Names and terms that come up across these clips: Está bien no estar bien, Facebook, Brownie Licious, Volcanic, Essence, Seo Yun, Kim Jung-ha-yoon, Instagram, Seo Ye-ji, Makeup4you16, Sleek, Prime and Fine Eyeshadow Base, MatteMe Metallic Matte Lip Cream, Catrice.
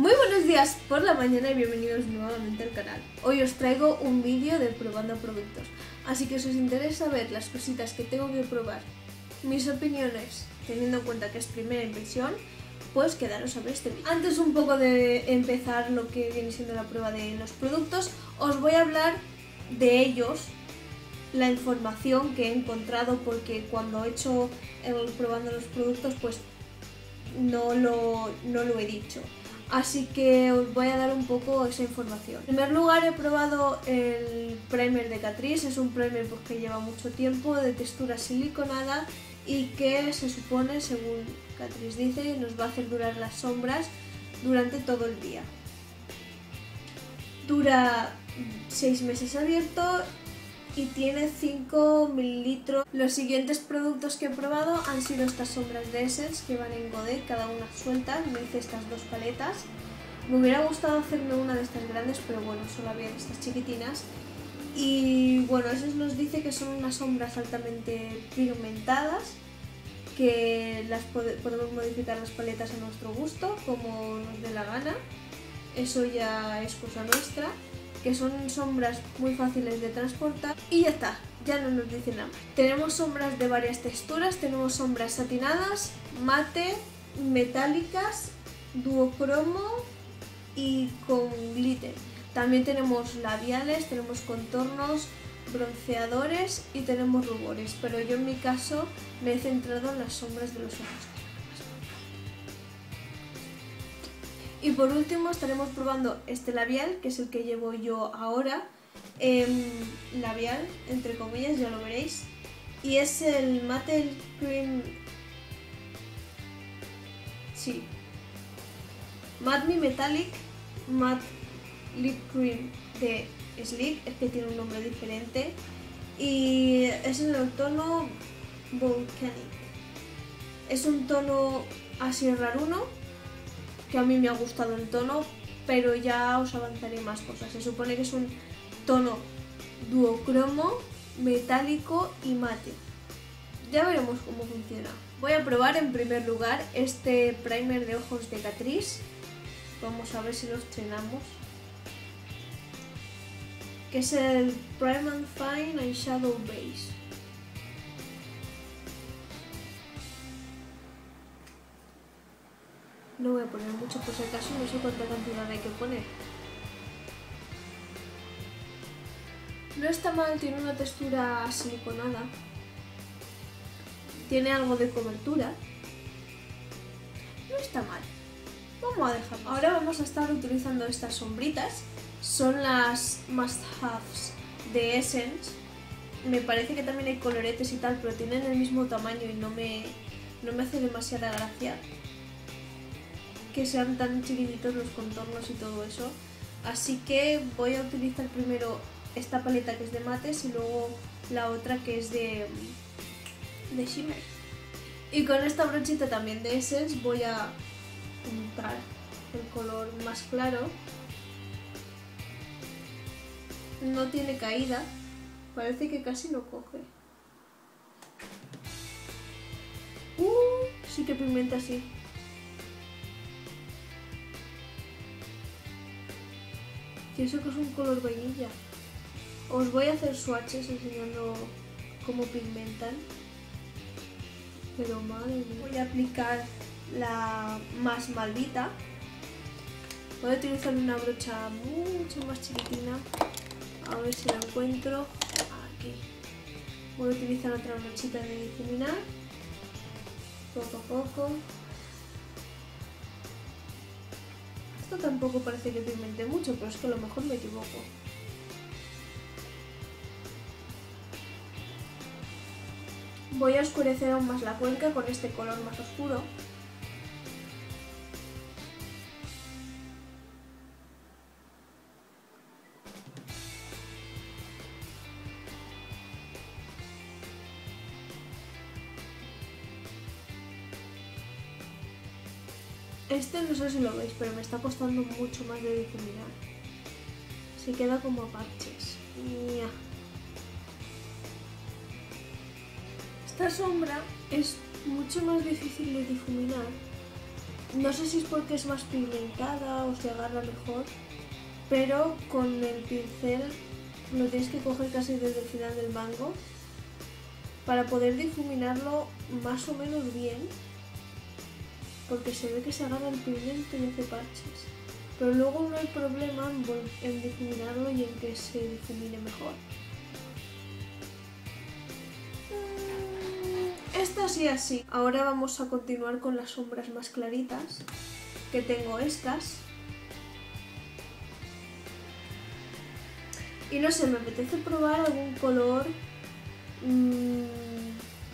Muy buenos días por la mañana y bienvenidos nuevamente al canal. Hoy os traigo un vídeo de probando productos, así que si os interesa ver las cositas que tengo que probar, mis opiniones, teniendo en cuenta que es primera impresión, pues quedaros a ver este vídeo. Antes un poco de empezar lo que viene siendo la prueba de los productos, os voy a hablar de ellos, la información que he encontrado, porque cuando he hecho probando los productos pues no lo he dicho. Así que os voy a dar un poco esa información. En primer lugar, he probado el primer de Catrice. Es un primer pues, que lleva mucho tiempo, de textura siliconada y que se supone, según Catrice dice, nos va a hacer durar las sombras durante todo el día. Dura 6 meses abierto y tiene 5 mililitros. Los siguientes productos que he probado han sido estas sombras de Essence que van en godet, cada una suelta. Me hice estas dos paletas. Me hubiera gustado hacerme una de estas grandes, pero bueno, solo había de estas chiquitinas. Y bueno, Essence nos dice que son unas sombras altamente pigmentadas, que las podemos modificar las paletas a nuestro gusto, como nos dé la gana. Eso ya es cosa nuestra. Que son sombras muy fáciles de transportar y ya está, ya no nos dice nada más. Tenemos sombras de varias texturas, tenemos sombras satinadas, mate, metálicas, duocromo y con glitter. También tenemos labiales, tenemos contornos, bronceadores y tenemos rubores, pero yo en mi caso me he centrado en las sombras de los ojos. Y por último estaremos probando este labial, que es el que llevo yo ahora, labial, entre comillas, ya lo veréis, y es el Matte Lip Cream, sí, MatteMe Metallic Matte Lip Cream de Sleek, es que tiene un nombre diferente, y es en el tono Volcanic, es un tono así raruno, que a mí me ha gustado el tono, pero ya os avanzaré más cosas. Se supone que es un tono duocromo, metálico y mate. Ya veremos cómo funciona. Voy a probar en primer lugar este primer de ojos de Catrice. Vamos a ver si lo estrenamos. Que es el Prime and Fine Eyeshadow Base. No voy a poner mucho por si acaso, no sé cuánta cantidad hay que poner. No está mal, tiene una textura siliconada. Tiene algo de cobertura. No está mal. Vamos a dejarlo. Ahora vamos a estar utilizando estas sombritas. Son las must haves de Essence. Me parece que también hay coloretes y tal, pero tienen el mismo tamaño y no me hace demasiada gracia que sean tan chiquititos los contornos y todo eso, así que voy a utilizar primero esta paleta que es de mates y luego la otra que es de shimmer, y con esta brochita también de Essence voy a untar el color más claro. No tiene caída, parece que casi no coge. Sí que pigmenta así. Pienso que es un color vainilla. Os voy a hacer swatches enseñando cómo pigmentan. Pero madre mía. Voy a aplicar la más maldita. Voy a utilizar una brocha mucho más chiquitina. A ver si la encuentro. Aquí. Voy a utilizar otra brochita de difuminar. Poco a poco. Esto tampoco parece que pigmente mucho, pero es que a lo mejor me equivoco. Voy a oscurecer aún más la cuenca con este color más oscuro. Este no sé si lo veis, pero me está costando mucho más de difuminar. Se queda como a parches. ¡Mía! Esta sombra es mucho más difícil de difuminar No sé si es porque es más pigmentada o se agarra mejor, pero con el pincel lo tienes que coger casi desde el final del mango para poder difuminarlo más o menos bien, porque se ve que se agarra el pigmento y hace parches. Pero luego no hay problema en difuminarlo y en que se difumine mejor. Esta sí así. Ahora vamos a continuar con las sombras más claritas, que tengo estas. Y no sé, me apetece probar algún color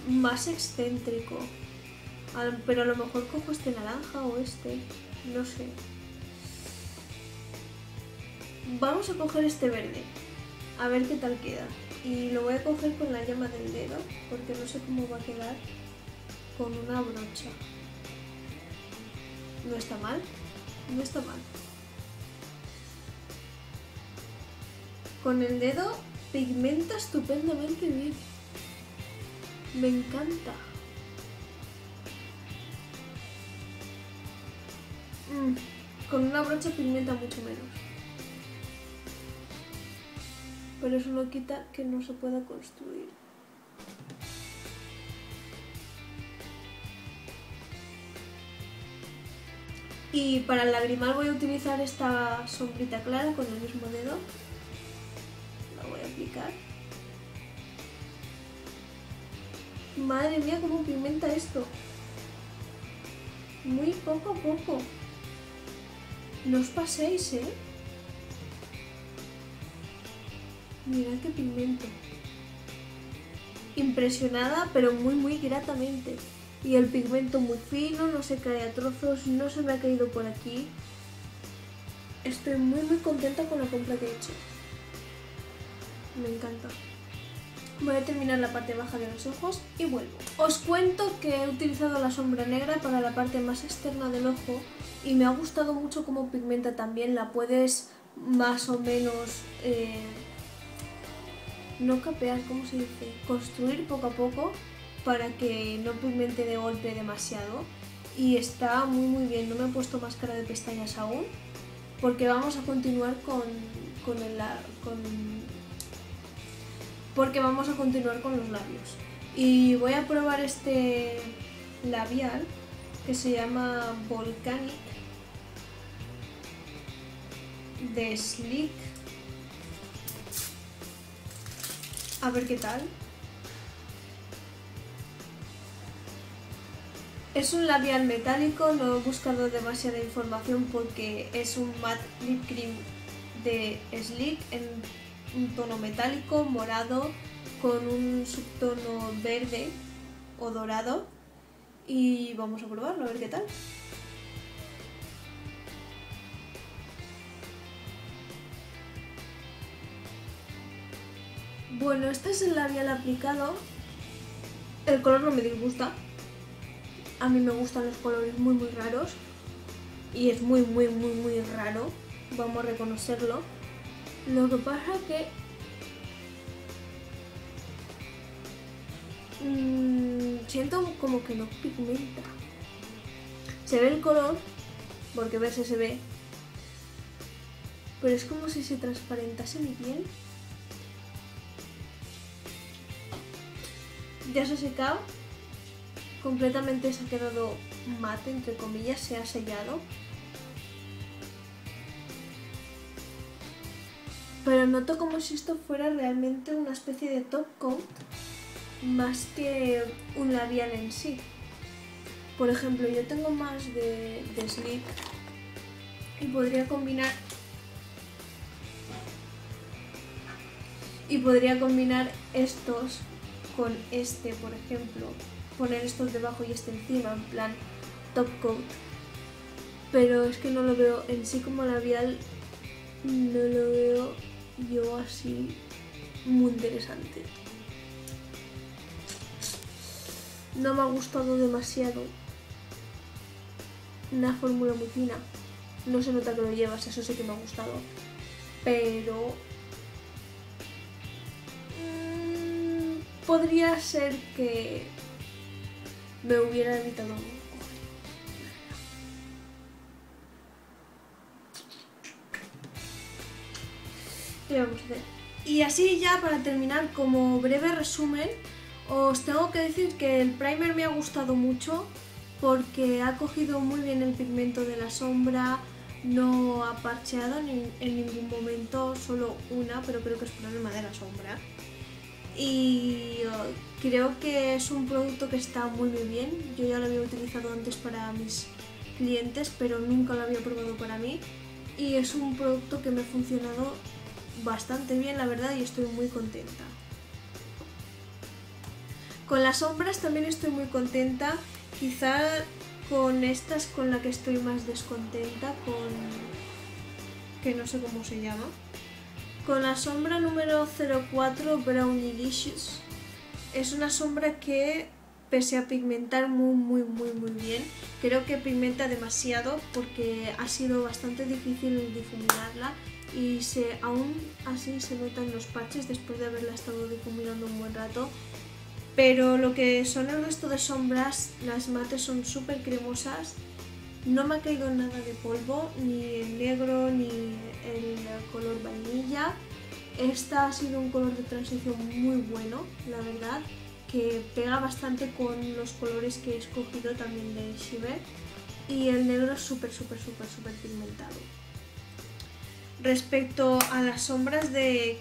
más excéntrico. Pero a lo mejor cojo este naranja o este, no sé. Vamos a coger este verde, a ver qué tal queda. Y lo voy a coger con la llama del dedo, porque no sé cómo va a quedar con una brocha. No está mal, no está mal. Con el dedo pigmenta estupendamente bien. Me encanta. Con una brocha pigmenta mucho menos. Pero eso no quita que no se pueda construir. Y para el lagrimal voy a utilizar esta sombrita clara con el mismo dedo. La voy a aplicar. Madre mía, cómo pigmenta esto. Muy poco a poco. No os paséis, ¿eh? Mirad qué pigmento. Impresionada, pero muy gratamente. Y el pigmento muy fino, no se cae a trozos, no se me ha caído por aquí. Estoy muy contenta con la compra que he hecho. Me encanta. Voy a terminar la parte baja de los ojos y vuelvo. Os cuento que he utilizado la sombra negra para la parte más externa del ojo y me ha gustado mucho cómo pigmenta también. La puedes más o menos... no capear, ¿cómo se dice? Construir poco a poco para que no pigmente de golpe demasiado. Y está muy bien, no me he puesto máscara de pestañas aún porque vamos a continuar porque vamos a continuar con los labios. Y voy a probar este labial que se llama Volcanic de Sleek. A ver qué tal. Es un labial metálico, no he buscado demasiada información porque es un matte lip cream de Sleek en un tono metálico, morado, con un subtono verde o dorado. Y vamos a probarlo, a ver qué tal. Bueno, este es el labial aplicado. El color no me disgusta. A mí me gustan los colores muy raros. Y es muy raro. Vamos a reconocerlo. Lo que pasa que... siento como que no pigmenta. Se ve el color, porque verse se ve. Pero es como si se transparentase mi piel. Ya se ha secado, completamente se ha quedado mate, entre comillas, se ha sellado. Pero noto como si esto fuera realmente una especie de top coat, más que un labial en sí. Por ejemplo, yo tengo más de Sleek y podría combinar... estos... con este, por ejemplo, poner estos debajo y este encima, en plan top coat. Pero es que no lo veo en sí como labial, no lo veo yo así muy interesante. No me ha gustado demasiado. Una fórmula muy fina. No se nota que lo llevas, eso sí que me ha gustado. Pero... podría ser que me hubiera evitado que vamos a hacer. Y así ya para terminar, como breve resumen, os tengo que decir que el primer me ha gustado mucho porque ha cogido muy bien el pigmento de la sombra, no ha parcheado en ningún momento, solo una, pero creo que es problema de la sombra. Y creo que es un producto que está muy bien, yo ya lo había utilizado antes para mis clientes, pero nunca lo había probado para mí. Y es un producto que me ha funcionado bastante bien, la verdad, y estoy muy contenta. Con las sombras también estoy muy contenta, quizá con esta es con la que estoy más descontenta, con... que no sé cómo se llama. Con la sombra número 04 Brownie Licious, es una sombra que pese a pigmentar muy bien, creo que pigmenta demasiado porque ha sido bastante difícil difuminarla y aún así se notan los parches después de haberla estado difuminando un buen rato, pero lo que son el resto de sombras, las mates son súper cremosas. No me ha caído nada de polvo, ni el negro, ni el color vainilla. Esta ha sido un color de transición muy bueno, la verdad, que pega bastante con los colores que he escogido también de Shiver. Y el negro es súper pigmentado. Respecto a las sombras de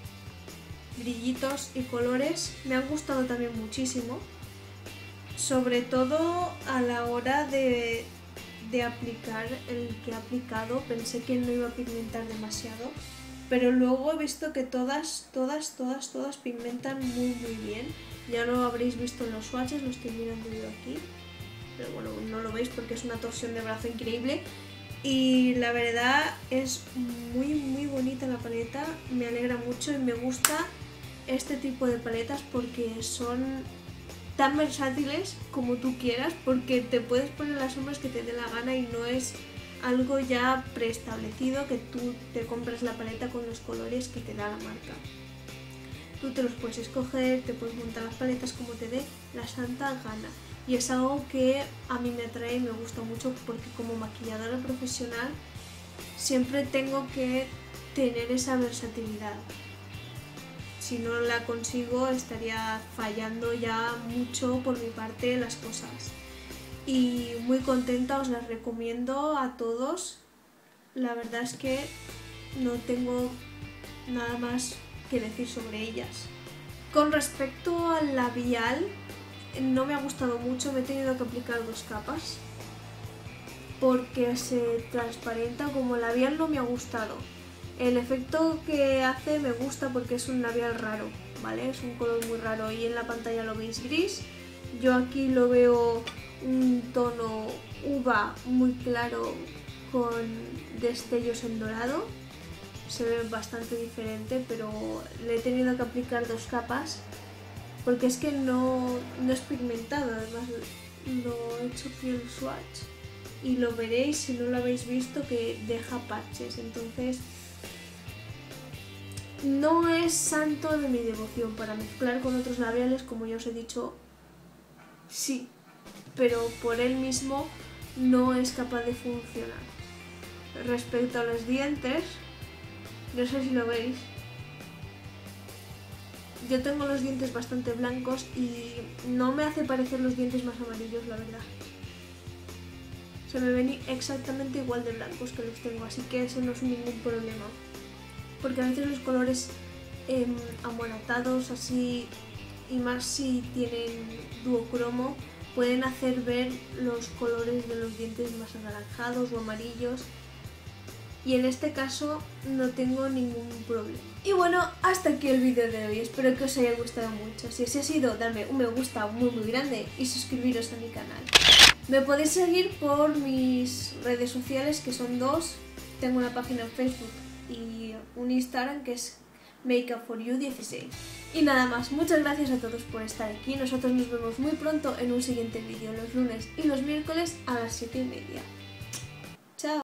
brillitos y colores, me han gustado también muchísimo. Sobre todo a la hora de aplicar el que he aplicado, pensé que no iba a pigmentar demasiado, pero luego he visto que todas pigmentan muy bien. Ya lo habréis visto en los swatches, los que miran yo aquí, pero bueno, no lo veis porque es una torsión de brazo increíble. Y la verdad es muy bonita la paleta, me alegra mucho y me gusta este tipo de paletas porque son tan versátiles como tú quieras, porque te puedes poner las sombras que te dé la gana y no es algo ya preestablecido que tú te compras la paleta con los colores que te da la marca. Tú te los puedes escoger, te puedes montar las paletas como te dé la santa gana, y es algo que a mí me atrae y me gusta mucho porque como maquilladora profesional siempre tengo que tener esa versatilidad. Si no la consigo, estaría fallando ya mucho por mi parte las cosas. Y muy contenta, os las recomiendo a todos. La verdad es que no tengo nada más que decir sobre ellas. Con respecto al labial, no me ha gustado mucho, me he tenido que aplicar dos capas porque se transparenta como labial, no me ha gustado. El efecto que hace me gusta porque es un labial raro, ¿vale? Es un color muy raro y en la pantalla lo veis gris. Yo aquí lo veo un tono uva muy claro con destellos en dorado. Se ve bastante diferente, pero le he tenido que aplicar dos capas porque es que no es pigmentado, además lo he hecho con el swatch. Y lo veréis, si no lo habéis visto, que deja parches, entonces... No es santo de mi devoción para mezclar con otros labiales, como ya os he dicho, sí, pero por él mismo no es capaz de funcionar. Respecto a los dientes, no sé si lo veis, yo tengo los dientes bastante blancos y no me hace parecer los dientes más amarillos, la verdad. Se me ven exactamente igual de blancos que los tengo, así que ese no es ningún problema. Porque a veces los colores amonatados así, y más si tienen duocromo, pueden hacer ver los colores de los dientes más anaranjados o amarillos, y en este caso no tengo ningún problema. Y bueno, hasta aquí el vídeo de hoy, espero que os haya gustado mucho. Si así ha sido, darme un me gusta muy grande y suscribiros a mi canal. Me podéis seguir por mis redes sociales, que son dos, tengo una página en Facebook y un Instagram que es Makeup4you16. Y nada más, muchas gracias a todos por estar aquí, nosotros nos vemos muy pronto en un siguiente vídeo los lunes y los miércoles a las 7:30.